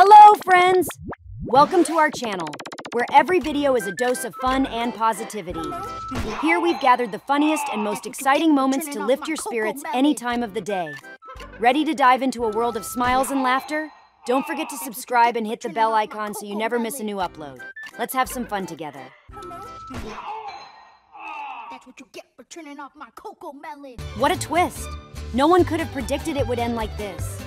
Hello, friends! Welcome to our channel, where every video is a dose of fun and positivity. Here we've gathered the funniest and most exciting moments to lift your spirits any time of the day. Ready to dive into a world of smiles and laughter? Don't forget to subscribe and hit the bell icon so you never miss a new upload. Let's have some fun together. That's what you get for turning off my Coco Melon. What a twist! No one could have predicted it would end like this.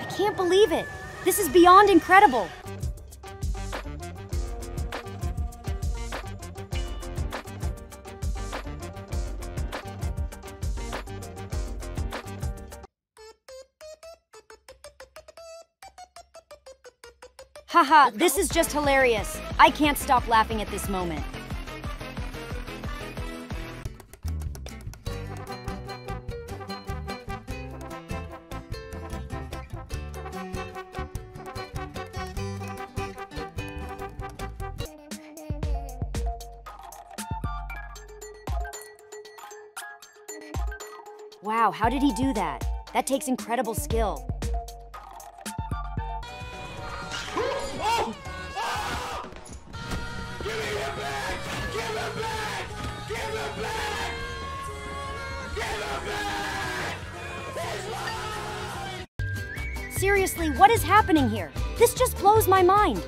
I can't believe it! This is beyond incredible! Haha, this is just hilarious! I can't stop laughing at this moment. Wow, how did he do that? That takes incredible skill. Give him back! Give him back! Give him back! Give him back! Seriously, what is happening here? This just blows my mind.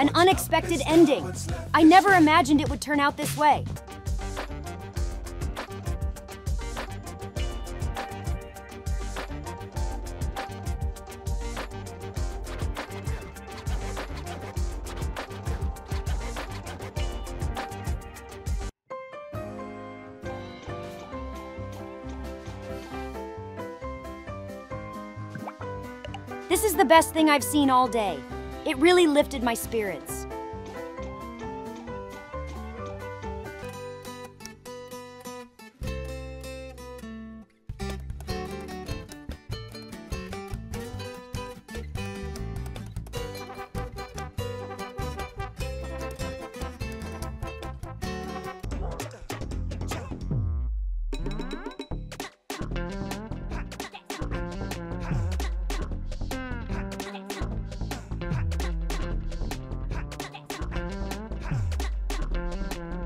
An unexpected ending. I never imagined it would turn out this way. This is the best thing I've seen all day. It really lifted my spirits.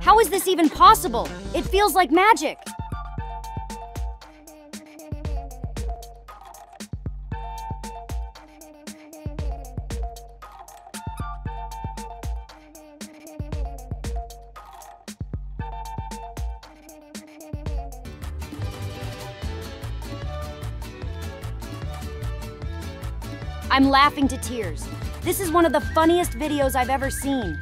How is this even possible? It feels like magic. I'm laughing to tears. This is one of the funniest videos I've ever seen.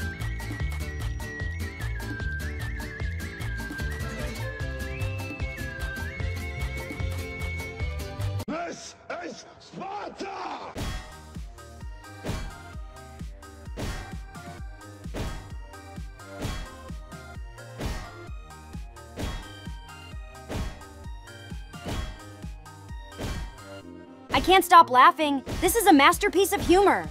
I can't stop laughing. This is a masterpiece of humor.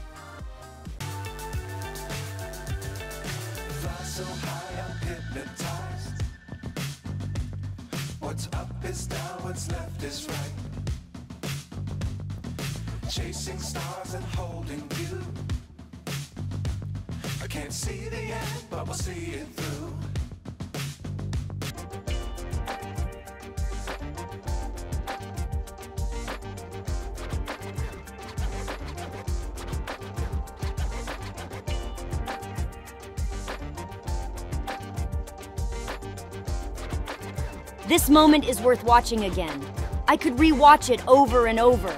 What's up is down, what's left is right. Chasing stars and holding you. I can't see the end, but we'll see it through. This moment is worth watching again. I could re-watch it over and over.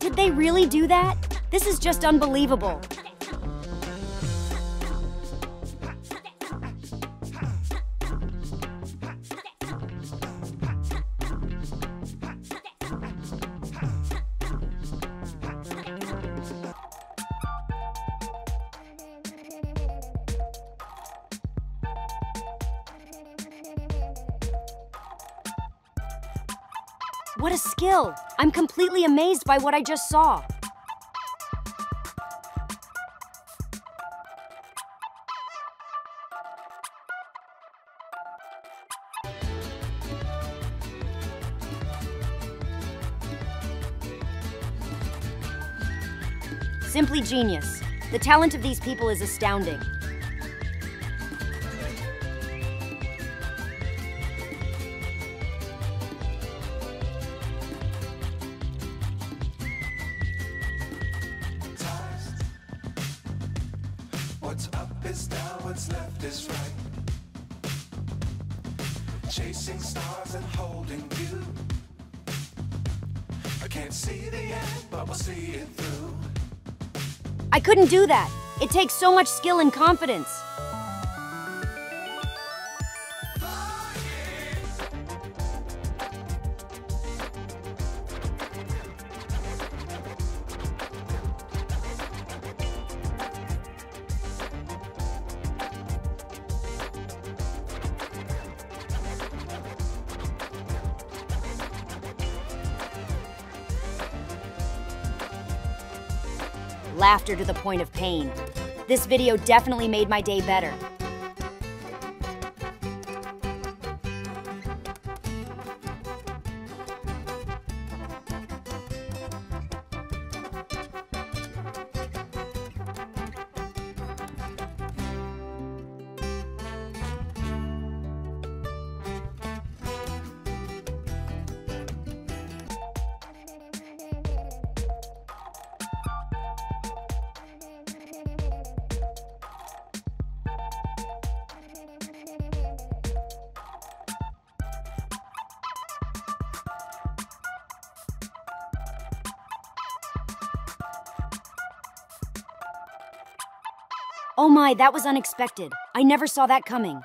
Did they really do that? This is just unbelievable. What a skill! I'm completely amazed by what I just saw. Simply genius. The talent of these people is astounding. What's up is down, what's left is right. Chasing stars and holding you. I can't see the end, but we'll see it through. I couldn't do that. It takes so much skill and confidence. Laughter to the point of pain. This video definitely made my day better. Oh my, that was unexpected. I never saw that coming.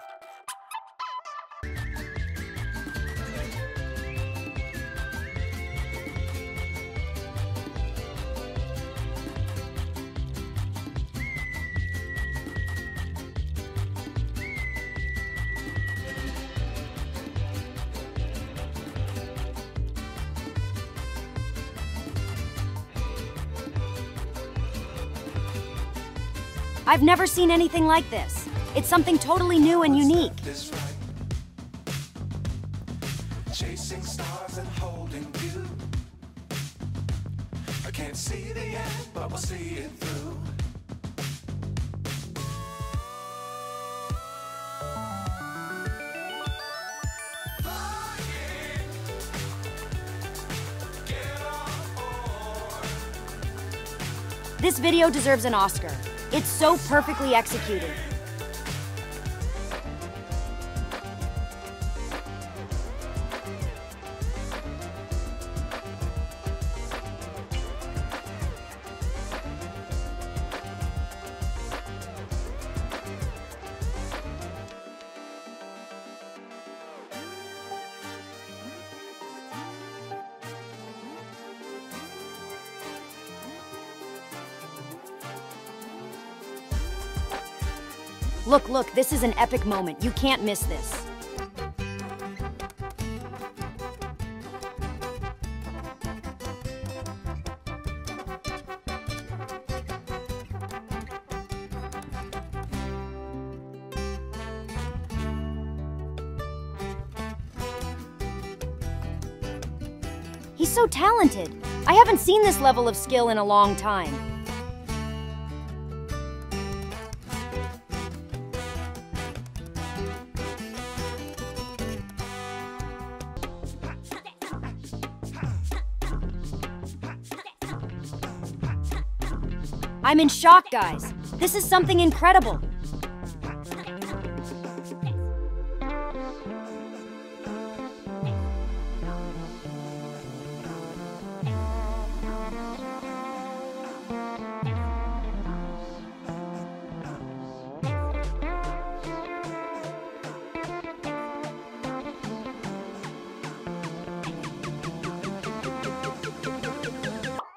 I've never seen anything like this. It's something totally new and unique. Chasing stars and holding you. I can't see the end, but we'll see it through. This video deserves an Oscar. It's so perfectly executed. Look, look, this is an epic moment. You can't miss this. He's so talented. I haven't seen this level of skill in a long time. I'm in shock, guys. This is something incredible.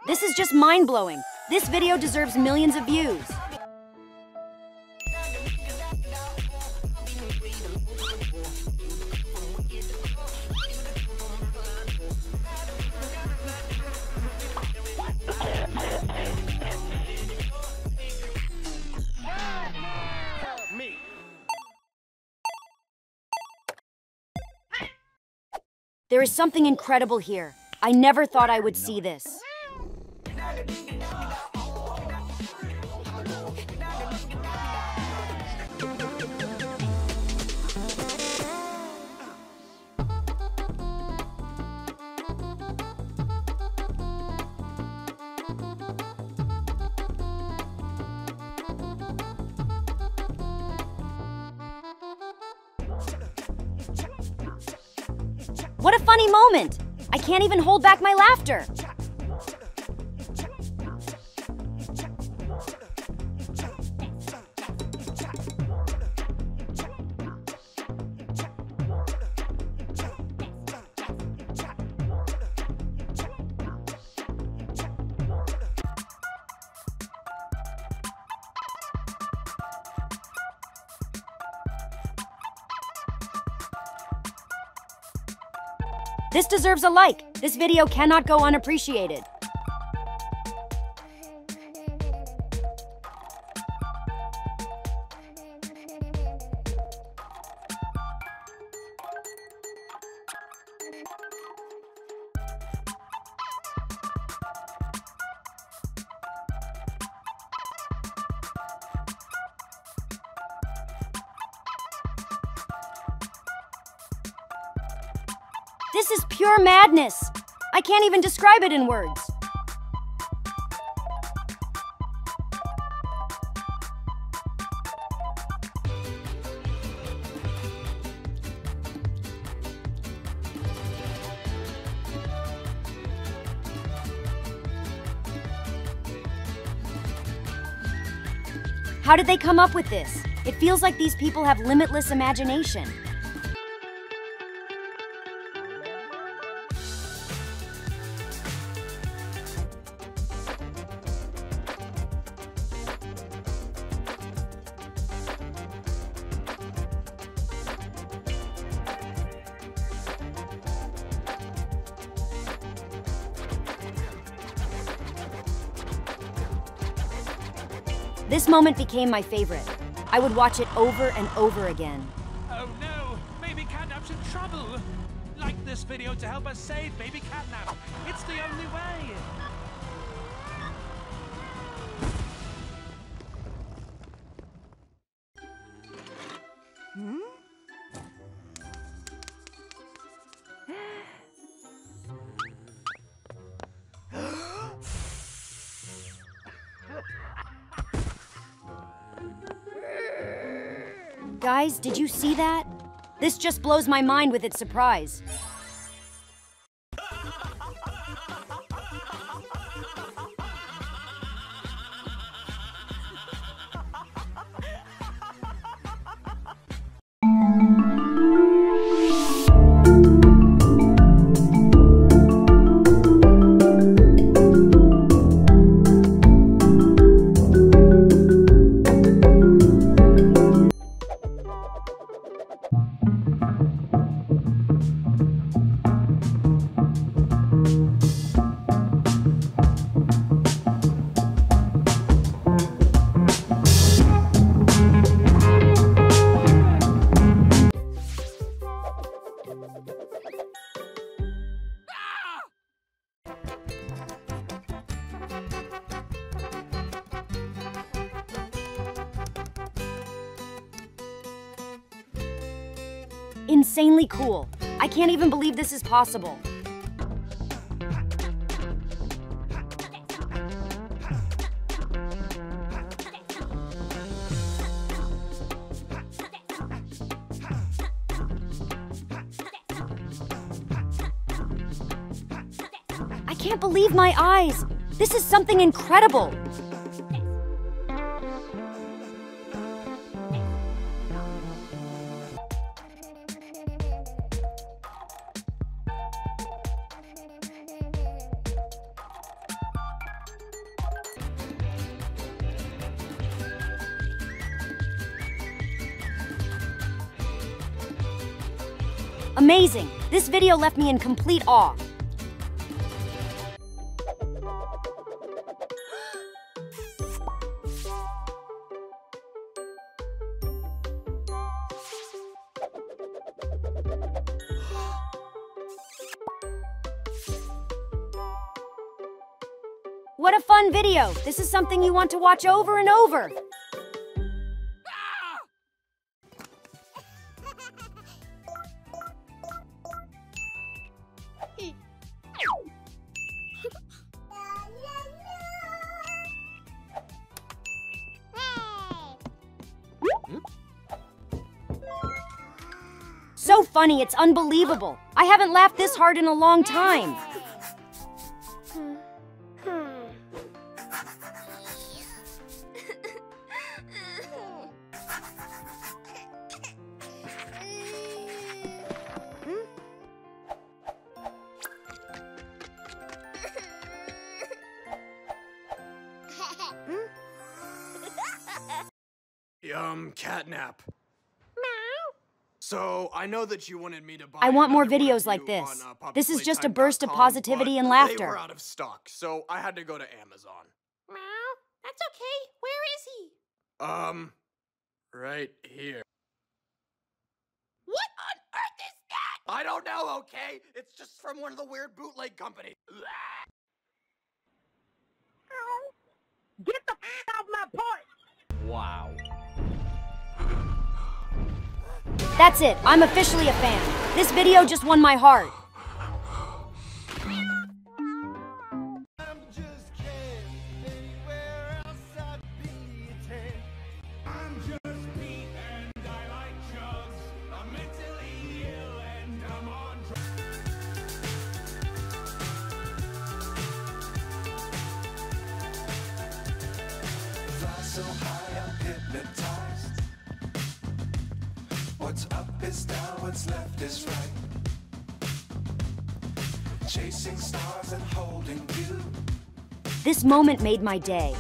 This is just mind-blowing. This video deserves millions of views. There is something incredible here. I never thought I would see this. What a funny moment! I can't even hold back my laughter! This deserves a like. This video cannot go unappreciated. This is pure madness! I can't even describe it in words! How did they come up with this? It feels like these people have limitless imagination. This moment became my favorite. I would watch it over and over again. Oh no, maybe Catnap's in trouble. Like this video to help us save baby Catnap. It's the only way. Guys, did you see that? This just blows my mind with its surprise. Insanely cool. I can't even believe this is possible. I can't believe my eyes. This is something incredible. Amazing! This video left me in complete awe. What a fun video! This is something you want to watch over and over! So funny, it's unbelievable! I haven't laughed this hard in a long time! Catnap. So, I know that you wanted me to buy... I want more videos like this. This is just a burst of positivity and laughter. They were out of stock, so I had to go to Amazon. That's okay. Where is he? Right here. What on earth is that? I don't know, okay? It's just from one of the weird bootleg companies. Get the f*** out of my porch! Wow. That's it, I'm officially a fan. This video just won my heart. What's up is down, what's left is right. Chasing stars and holding you. This moment made my day.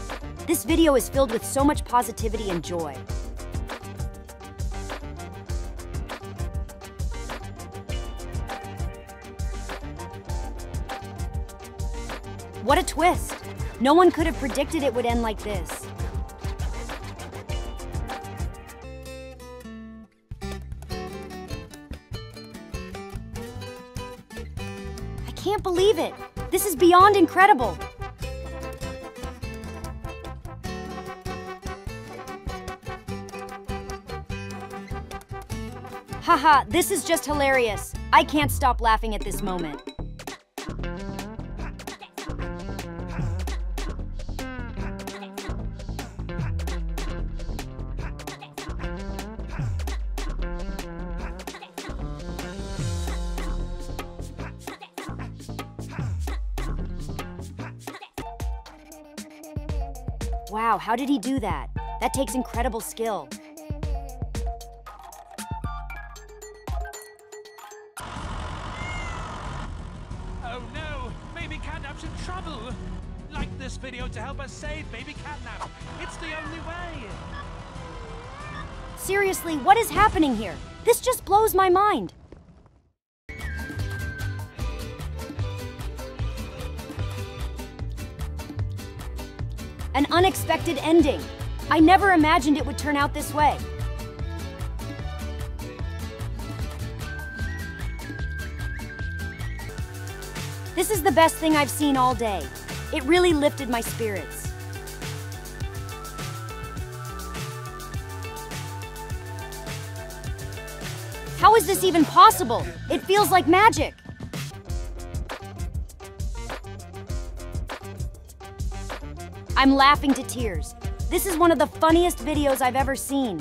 This video is filled with so much positivity and joy. What a twist! No one could have predicted it would end like this. I can't believe it! This is beyond incredible! Haha, this is just hilarious! I can't stop laughing at this moment. Wow, how did he do that? That takes incredible skill. Oh no, baby Catnap's in trouble. Like this video to help us save baby Catnap. It's the only way. Seriously, what is happening here? This just blows my mind. An unexpected ending. I never imagined it would turn out this way. This is the best thing I've seen all day. It really lifted my spirits. How is this even possible? It feels like magic. I'm laughing to tears. This is one of the funniest videos I've ever seen.